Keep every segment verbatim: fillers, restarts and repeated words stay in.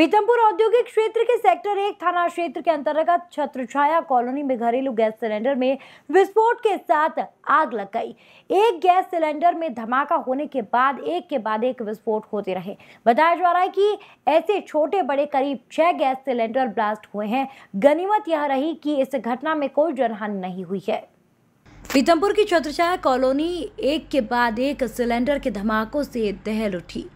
पीतमपुर औद्योगिक क्षेत्र के सेक्टर एक थाना क्षेत्र के अंतर्गत छत्रछाया कॉलोनी में घरेलू गैस सिलेंडर में विस्फोट के साथ आग लग गई। एक गैस सिलेंडर में धमाका होने के बाद एक के बाद एक विस्फोट होते रहे। बताया जा रहा है कि ऐसे छोटे बड़े करीब छह गैस सिलेंडर ब्लास्ट हुए हैं। गनीमत यह रही कि इस घटना में कोई जनहानि नहीं हुई है। पीतमपुर की छत्रछाया कॉलोनी एक के बाद एक सिलेंडर के धमाकों से दहल उठी।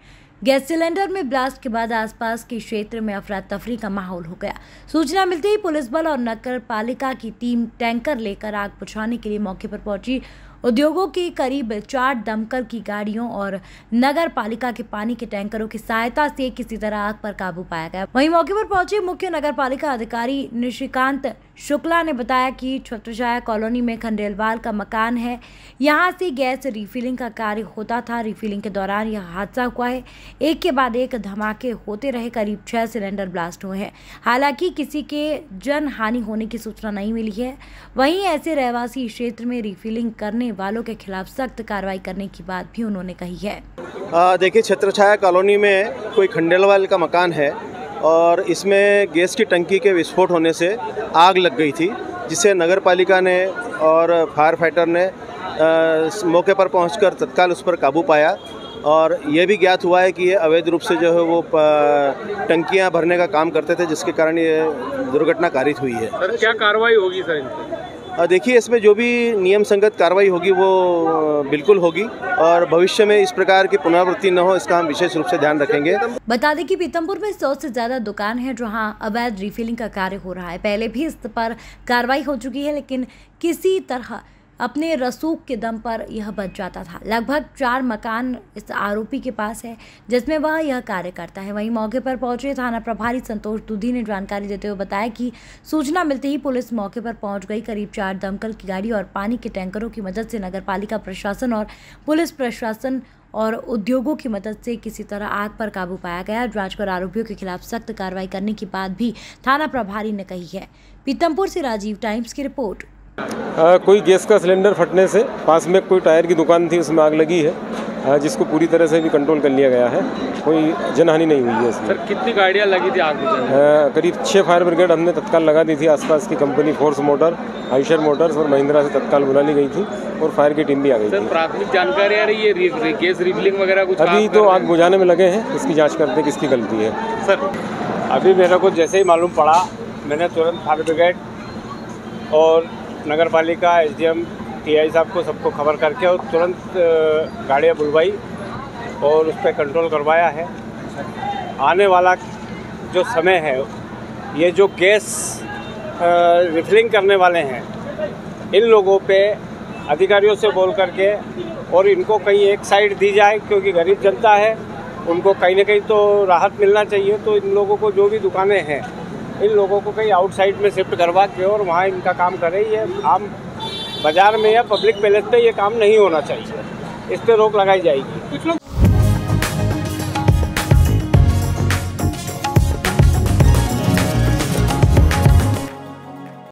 गैस सिलेंडर में ब्लास्ट के बाद आसपास के क्षेत्र में अफरा तफरी का माहौल हो गया। सूचना मिलते ही पुलिस बल और नगर पालिका की टीम टैंकर लेकर आग बुझाने के लिए मौके पर पहुंची। उद्योगों के करीब चार दमकल की गाड़ियों और नगर पालिका के पानी के टैंकरों की सहायता से किसी तरह आग पर काबू पाया गया। वहीं मौके पर पहुंचे मुख्य नगर पालिका अधिकारी निशिकांत शुक्ला ने बताया कि छत्रछाया कॉलोनी में खंडेलवाल का मकान है। यहां से गैस रिफिलिंग का कार्य होता था। रिफिलिंग के दौरान यह हादसा हुआ है। एक के बाद एक धमाके होते रहे। करीब छह सिलेंडर ब्लास्ट हुए हैं। हालांकि किसी के जनहानि होने की सूचना नहीं मिली है। वहीं ऐसे रहवासी क्षेत्र में रिफिलिंग करने वालों के खिलाफ सख्त कार्रवाई करने की बात भी उन्होंने कही है। देखिए, छत्रछाया कॉलोनी में कोई खंडेलवाल का मकान है और इसमें गैस की टंकी के विस्फोट होने से आग लग गई थी, जिसे नगर पालिका ने और फायर फाइटर ने आ, मौके पर पहुंचकर तत्काल उस पर काबू पाया। और ये भी ज्ञात हुआ है कि ये अवैध रूप से जो है वो टंकियां भरने का काम करते थे, जिसके कारण ये दुर्घटना कारित हुई है। सर, क्या कार्रवाई होगी सर इन पर? देखिए, इसमें जो भी नियम संगत कार्रवाई होगी वो बिल्कुल होगी और भविष्य में इस प्रकार की पुनरावृत्ति न हो, इसका हम विशेष रूप से ध्यान रखेंगे। बता दें कि पीतमपुर में सौ से ज्यादा दुकान है जहां अवैध रिफिलिंग का कार्य हो रहा है। पहले भी इस पर कार्रवाई हो चुकी है, लेकिन किसी तरह अपने रसूख के दम पर यह बच जाता था। लगभग चार मकान इस आरोपी के पास है जिसमें वह यह कार्य करता है। वहीं मौके पर पहुंचे थाना प्रभारी संतोष दुधी ने जानकारी देते हुए बताया कि सूचना मिलते ही पुलिस मौके पर पहुंच गई। करीब चार दमकल की गाड़ी और पानी के टैंकरों की मदद से नगरपालिका प्रशासन और पुलिस प्रशासन और उद्योगों की मदद से किसी तरह आग पर काबू पाया गया। जांच कर आरोपियों के खिलाफ सख्त कार्रवाई करने की बात भी थाना प्रभारी ने कही है। पीतमपुर से राजीव टाइम्स की रिपोर्ट। आ, कोई गैस का सिलेंडर फटने से पास में कोई टायर की दुकान थी, उसमें आग लगी है, आ, जिसको पूरी तरह से भी कंट्रोल कर लिया गया है। कोई जनहानि नहीं हुई है। सर, कितनी गाड़ियाँ लगी थी आग में? करीब छः फायर ब्रिगेड हमने तत्काल लगा दी थी। आसपास की company force motor, Eicher Motors और महिंद्रा से तत्काल बुला ली गई थी और फायर की टीम भी आ गई थी। प्राथमिक जानकारी आ रही है गैस रिफिलिंग वगैरह कुछ? अभी तो आग बुझाने में लगे हैं, इसकी जाँच करते हैं किसकी गलती है। सर, अभी मेरे को जैसे ही मालूम पड़ा, मैंने तुरंत फायर ब्रिगेड और नगर पालिका S D M T I साहब को सबको खबर करके और तुरंत गाड़ियाँ बुलवाई और उस पर कंट्रोल करवाया है। आने वाला जो समय है, ये जो गैस रिफिलिंग करने वाले हैं, इन लोगों पे अधिकारियों से बोल करके और इनको कहीं एक साइड दी जाए, क्योंकि गरीब जनता है, उनको कहीं ना कहीं तो राहत मिलना चाहिए। तो इन लोगों को जो भी दुकानें हैं, इन लोगों को कहीं आउटसाइड में शिफ्ट करवा के और वहाँ इनका काम करें। ये आम बाजार में या पब्लिक पैलेस पे ये काम नहीं होना चाहिए, इस पर रोक लगाई जाएगी।